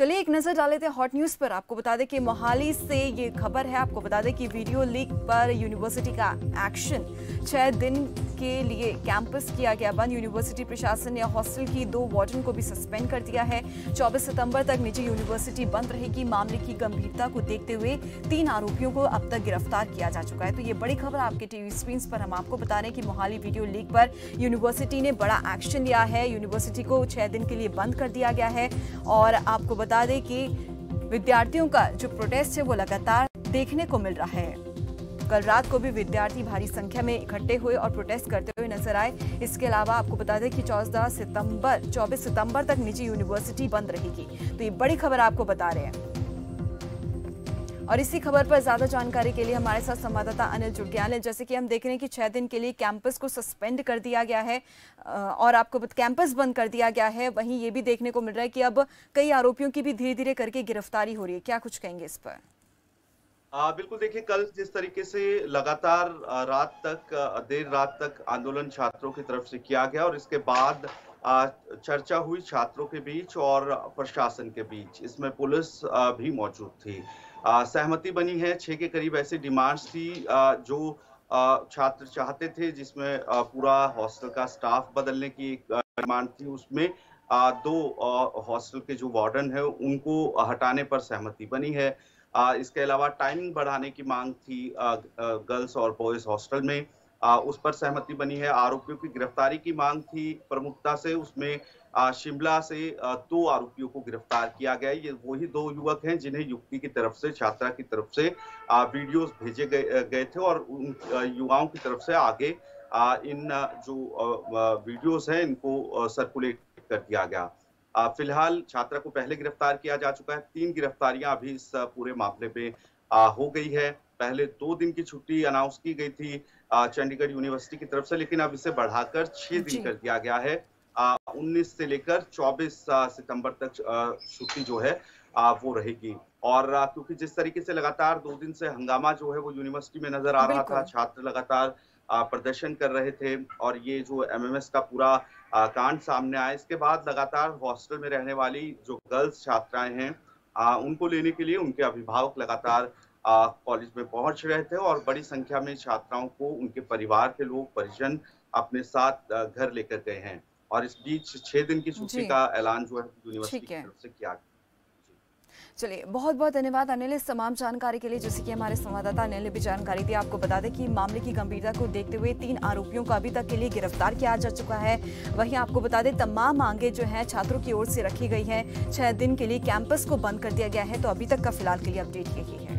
चलिए एक नजर डाल लेते हैं हॉट न्यूज पर। आपको बता दें कि मोहाली से ये खबर है। आपको बता दें कि वीडियो लीक पर यूनिवर्सिटी का एक्शन, 6 दिन के लिए कैंपस किया गया बंद। यूनिवर्सिटी प्रशासन ने हॉस्टल की 2 वार्डन को भी सस्पेंड कर दिया है। 24 सितंबर तक निजी यूनिवर्सिटी बंद रहेगी। मामले की गंभीरता को देखते हुए 3 आरोपियों को अब तक गिरफ्तार किया जा चुका है। तो ये बड़ी खबर आपके टीवी स्क्रीन पर हम आपको बता रहे हैं कि मोहाली वीडियो लीक पर यूनिवर्सिटी ने बड़ा एक्शन लिया है। यूनिवर्सिटी को 6 दिन के लिए बंद कर दिया गया है। और आपको बता दें कि विद्यार्थियों का जो प्रोटेस्ट है वो लगातार देखने को मिल रहा है। कल रात को भी विद्यार्थी भारी संख्या में इकट्ठे हुए और प्रोटेस्ट करते हुए नजर आए। इसके अलावा आपको बता दें कि 24 सितंबर तक निजी यूनिवर्सिटी बंद रहेगी। तो ये बड़ी खबर आपको बता रहे हैं। और इसी खबर पर ज्यादा जानकारी के लिए हमारे साथ संवाददाता अनिल जोगियाले। जैसे कि हम देख रहे हैं कि 6 दिन के लिए कैंपस को सस्पेंड कर दिया गया है और आपको कैंपस बंद कर दिया गया है। वहीं ये भी देखने को मिल रहा है कि अब कई आरोपियों की भी धीरे धीरे करके गिरफ्तारी हो रही है। क्या कुछ कहेंगे इस पर? बिल्कुल, देखिए कल जिस तरीके से लगातार देर रात तक आंदोलन छात्रों की तरफ से किया गया और इसके बाद चर्चा हुई छात्रों के बीच और प्रशासन के बीच, इसमें पुलिस भी मौजूद थी। सहमति बनी है, 6 के करीब ऐसी डिमांड्स थी जो छात्र चाहते थे, जिसमें पूरा हॉस्टल का स्टाफ बदलने की डिमांड थी। उसमें 2 हॉस्टल के जो वार्डन है उनको हटाने पर सहमति बनी है। इसके अलावा टाइमिंग बढ़ाने की मांग थी गर्ल्स और बॉयज हॉस्टल में, उस पर सहमति बनी है। आरोपियों की गिरफ्तारी की मांग थी प्रमुखता से, उसमें शिमला से 2 आरोपियों को गिरफ्तार किया गया। ये वही 2 युवक हैं जिन्हें युवती की तरफ से, छात्रा की तरफ से वीडियोस भेजे गए थे और उन युवाओं की तरफ से आगे इन जो वीडियोस हैं इनको सर्कुलेट कर दिया गया। फिलहाल छात्रा को पहले गिरफ्तार किया जा चुका है। 3 गिरफ्तारियां अभी इस पूरे मामले में हो गई है। पहले 2 दिन की छुट्टी अनाउंस की गई थी चंडीगढ़ यूनिवर्सिटी की तरफ से, लेकिन अब इसे बढ़ाकर 6 दिन कर दिया गया है। 19 से लेकर 24 सितंबर तक छुट्टी जो है वो रहेगी। और क्योंकि जिस तरीके से लगातार 2 दिन से हंगामा जो है वो यूनिवर्सिटी में नजर आ रहा था, छात्र लगातार प्रदर्शन कर रहे थे और ये जो एमएमएस का पूरा कांड सामने आया, इसके बाद लगातार हॉस्टल में रहने वाली जो गर्ल्स छात्राएं हैं उनको लेने के लिए उनके अभिभावक लगातार कॉलेज में पहुंच रहे थे और बड़ी संख्या में छात्राओं को उनके परिवार के लोग, परिजन अपने साथ घर लेकर गए हैं। और इस बीच 6 दिन की छुट्टी का ऐलान जो है यूनिवर्सिटी की तरफ से किया गया। चलिए, बहुत बहुत धन्यवाद अनिल इस तमाम जानकारी के लिए। जैसे कि हमारे संवाददाता अनिल ने भी जानकारी दी। आपको बता दें कि मामले की गंभीरता को देखते हुए 3 आरोपियों को अभी तक के लिए गिरफ्तार किया जा चुका है। वहीं आपको बता दें तमाम मांगे जो हैं छात्रों की ओर से रखी गई हैं। 6 दिन के लिए कैंपस को बंद कर दिया गया है। तो अभी तक का फिलहाल के लिए अपडेट यही है।